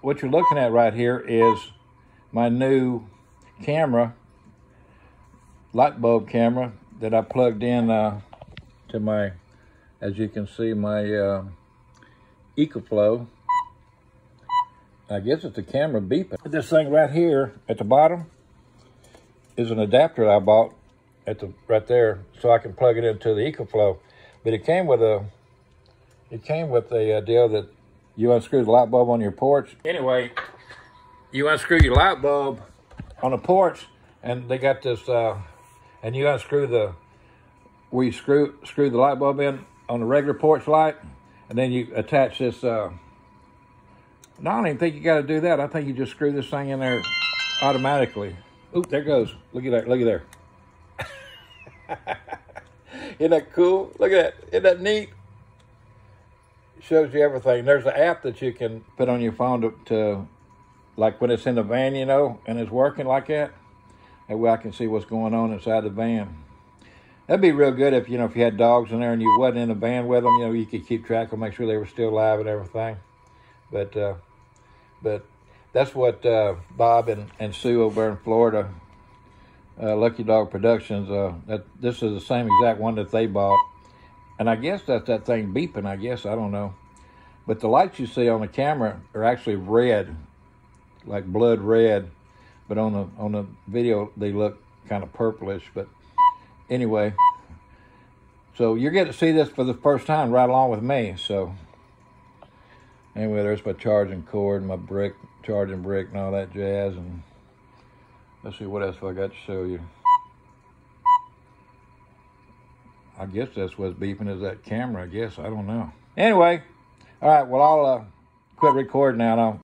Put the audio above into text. What you're looking at right here is my new camera, light bulb camera that I plugged in to my, as you can see, my EcoFlow. I guess it's the camera beeping. This thing right here at the bottom is an adapter I bought at the right there, so I can plug it into the EcoFlow. But it came with a deal that you unscrew the light bulb on your porch. Anyway, you unscrew your light bulb on the porch, and they got this. And you unscrew screw the light bulb in on the regular porch light, and then you attach this. No, I don't even think you got to do that. I think you just screw this thing in there automatically. Oop, there it goes. Look at that. Look at there. Isn't that cool? Look at that. Isn't that neat? Shows you everything. There's an app that you can put on your phone to like when it's in the van, you know, and it's working like that. That way I can see what's going on inside the van. That'd be real good if, you know, if you had dogs in there and you wasn't in the van with them, you know, you could keep track of them, make sure they were still alive and everything. But that's what Bob and Sue over in Florida, Lucky Dawg Productions, this is the same exact one that they bought. And I guess that's that thing beeping, I guess, I don't know. But the lights you see on the camera are actually red, like blood red. But on the video, they look kind of purplish. But anyway, so you're getting to see this for the first time right along with me, so. Anyway, there's my charging cord, my charging brick and all that jazz. And let's see what else I got to show you. I guess that's what's beeping is that camera, I guess. I don't know. Anyway, all right, well, I'll quit recording now.